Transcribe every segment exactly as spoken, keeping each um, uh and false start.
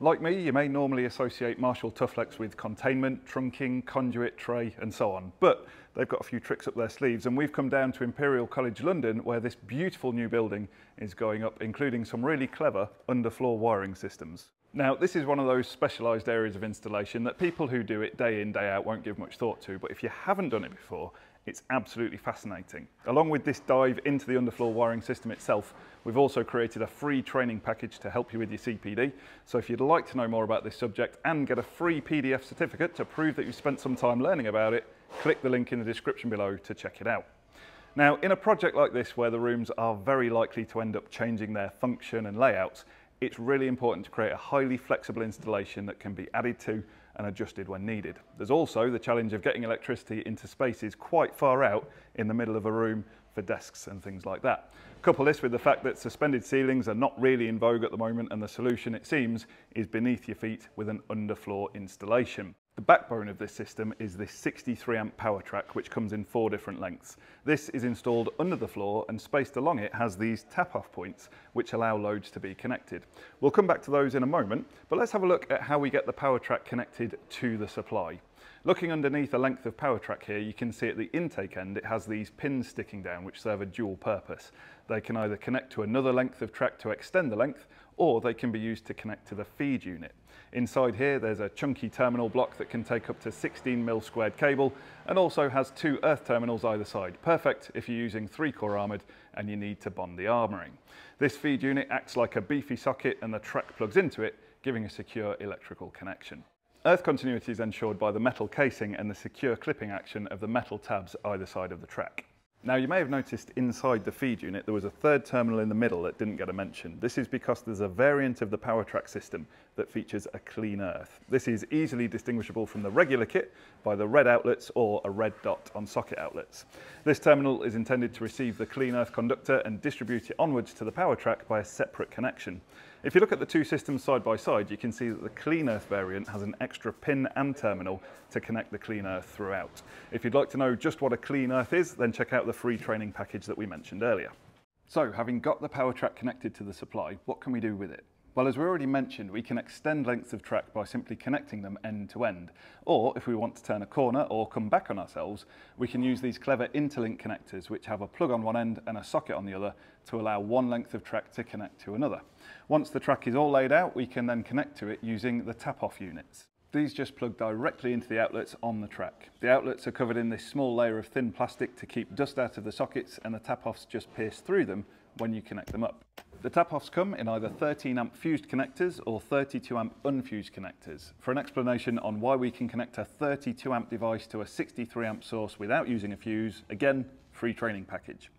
Like me, you may normally associate Marshall Tufflex with containment, trunking, conduit, tray and so on, but they've got a few tricks up their sleeves, and we've come down to Imperial College London where this beautiful new building is going up, including some really clever underfloor wiring systems. Now, this is one of those specialised areas of installation that people who do it day in, day out won't give much thought to, but if you haven't done it before, it's absolutely fascinating. Along with this dive into the underfloor wiring system itself, we've also created a free training package to help you with your C P D. So if you'd like to know more about this subject and get a free P D F certificate to prove that you've spent some time learning about it, click the link in the description below to check it out. Now, in a project like this where the rooms are very likely to end up changing their function and layouts, it's really important to create a highly flexible installation that can be added to and adjusted when needed. There's also the challenge of getting electricity into spaces quite far out in the middle of a room for desks and things like that. Couple this with the fact that suspended ceilings are not really in vogue at the moment, and the solution, it seems, is beneath your feet with an underfloor installation. The backbone of this system is this sixty-three amp power track, which comes in four different lengths. This is installed under the floor, and spaced along it has these tap-off points which allow loads to be connected. We'll come back to those in a moment, but let's have a look at how we get the power track connected to the supply. Looking underneath a length of power track here, you can see at the intake end it has these pins sticking down which serve a dual purpose. They can either connect to another length of track to extend the length, or they can be used to connect to the feed unit. Inside here there's a chunky terminal block that can take up to sixteen mil squared cable, and also has two earth terminals either side, perfect if you're using three-core armoured and you need to bond the armouring. This feed unit acts like a beefy socket and the track plugs into it, giving a secure electrical connection. Earth continuity is ensured by the metal casing and the secure clipping action of the metal tabs either side of the track. Now, you may have noticed inside the feed unit there was a third terminal in the middle that didn't get a mention. This is because there's a variant of the power track system that features a clean earth. This is easily distinguishable from the regular kit by the red outlets or a red dot on socket outlets. This terminal is intended to receive the clean earth conductor and distribute it onwards to the power track by a separate connection. If you look at the two systems side by side, you can see that the clean earth variant has an extra pin and terminal to connect the clean earth throughout. If you'd like to know just what a clean earth is, then check out the free training package that we mentioned earlier. So, having got the power track connected to the supply, what can we do with it? Well, as we already mentioned, we can extend lengths of track by simply connecting them end to end, or if we want to turn a corner or come back on ourselves, we can use these clever interlink connectors which have a plug on one end and a socket on the other to allow one length of track to connect to another. Once the track is all laid out, we can then connect to it using the tap-off units. These just plug directly into the outlets on the track. The outlets are covered in this small layer of thin plastic to keep dust out of the sockets, and the tap-offs just pierce through them when you connect them up. The tap-offs come in either thirteen amp fused connectors or thirty-two amp unfused connectors. For an explanation on why we can connect a thirty-two amp device to a sixty-three amp source without using a fuse, again, free training package.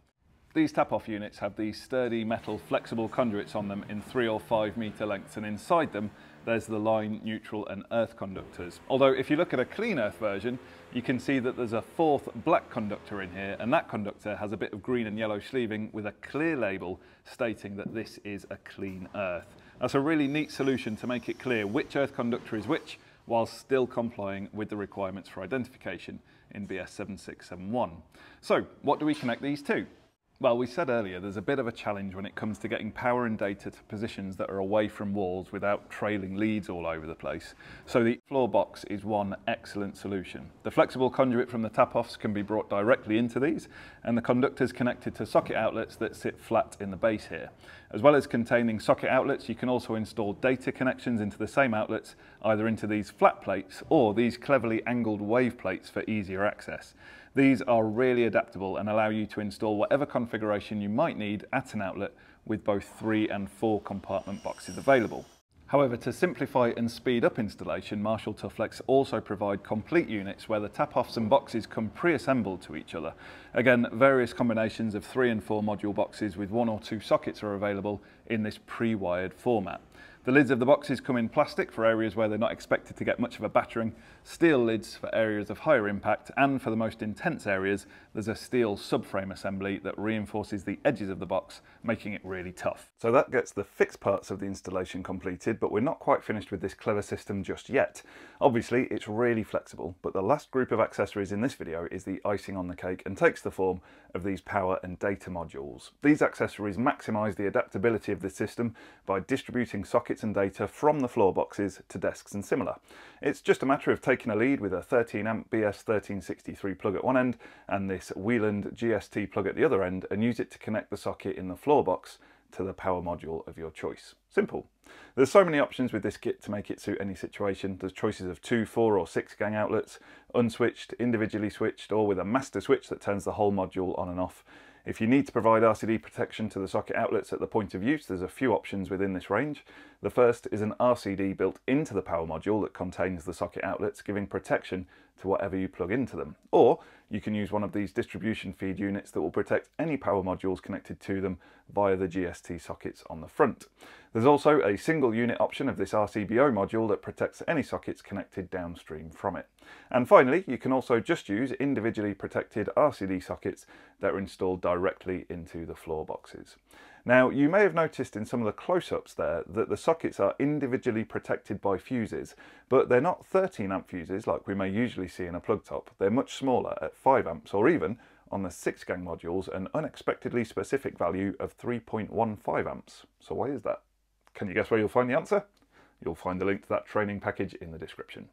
These tap-off units have these sturdy metal flexible conduits on them in three or five metre lengths, and inside them there's the line, neutral and earth conductors. Although if you look at a clean earth version, you can see that there's a fourth black conductor in here, and that conductor has a bit of green and yellow sleeving with a clear label stating that this is a clean earth. That's a really neat solution to make it clear which earth conductor is which, while still complying with the requirements for identification in B S seven six seven one. So what do we connect these to? Well, we said earlier there's a bit of a challenge when it comes to getting power and data to positions that are away from walls without trailing leads all over the place, so the floor box is one excellent solution. The flexible conduit from the tap-offs can be brought directly into these, and the conductors connected to socket outlets that sit flat in the base here. As well as containing socket outlets, you can also install data connections into the same outlets, either into these flat plates or these cleverly angled wave plates for easier access. These are really adaptable and allow you to install whatever configuration you might need at an outlet, with both three and four compartment boxes available. However, to simplify and speed up installation, Marshall Tufflex also provide complete units where the tap-offs and boxes come pre-assembled to each other. Again, various combinations of three and four module boxes with one or two sockets are available in this pre-wired format. The lids of the boxes come in plastic for areas where they're not expected to get much of a battering, steel lids for areas of higher impact, and for the most intense areas, there's a steel subframe assembly that reinforces the edges of the box making it really tough. So that gets the fixed parts of the installation completed, but we're not quite finished with this clever system just yet. Obviously it's really flexible, but the last group of accessories in this video is the icing on the cake and takes the form of these power and data modules. These accessories maximise the adaptability of the system by distributing sockets and data from the floor boxes to desks and similar. It's just a matter of taking a lead with a thirteen amp B S thirteen sixty-three plug at one end and this Wieland G S T plug at the other end, and use it to connect the socket in the floor box to the power module of your choice. Simple. There's so many options with this kit to make it suit any situation. There's choices of two, four or six gang outlets, unswitched, individually switched, or with a master switch that turns the whole module on and off. If you need to provide R C D protection to the socket outlets at the point of use, there's a few options within this range. The first is an R C D built into the power module that contains the socket outlets, giving protection to whatever you plug into them. Or you can use one of these distribution feed units that will protect any power modules connected to them via the G S T sockets on the front. There's also a single unit option of this R C B O module that protects any sockets connected downstream from it. And finally, you can also just use individually protected R C D sockets that are installed directly into the floor boxes. Now, you may have noticed in some of the close-ups there that the sockets are individually protected by fuses, but they're not thirteen amp fuses like we may usually see in a plug top. They're much smaller at five amps, or even on the six gang modules, an unexpectedly specific value of three point one five amps. So why is that? Can you guess where you'll find the answer? You'll find the link to that training package in the description.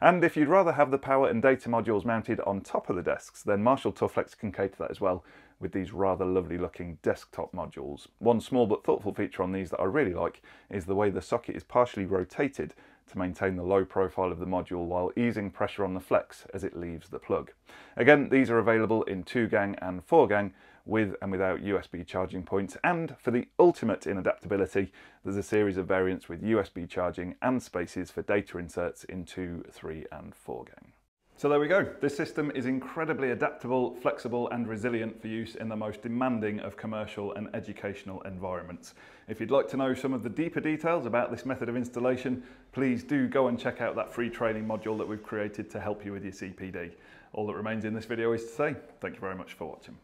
And if you'd rather have the power and data modules mounted on top of the desks, then Marshall Tufflex can cater that as well with these rather lovely looking desktop modules. One small but thoughtful feature on these that I really like is the way the socket is partially rotated to maintain the low profile of the module while easing pressure on the flex as it leaves the plug. Again, these are available in two gang and four gang with and without U S B charging points, and for the ultimate in adaptability, there's a series of variants with U S B charging and spaces for data inserts in two, three and four gang. So there we go. This system is incredibly adaptable, flexible and resilient for use in the most demanding of commercial and educational environments. If you'd like to know some of the deeper details about this method of installation, please do go and check out that free training module that we've created to help you with your C P D. All that remains in this video is to say thank you very much for watching.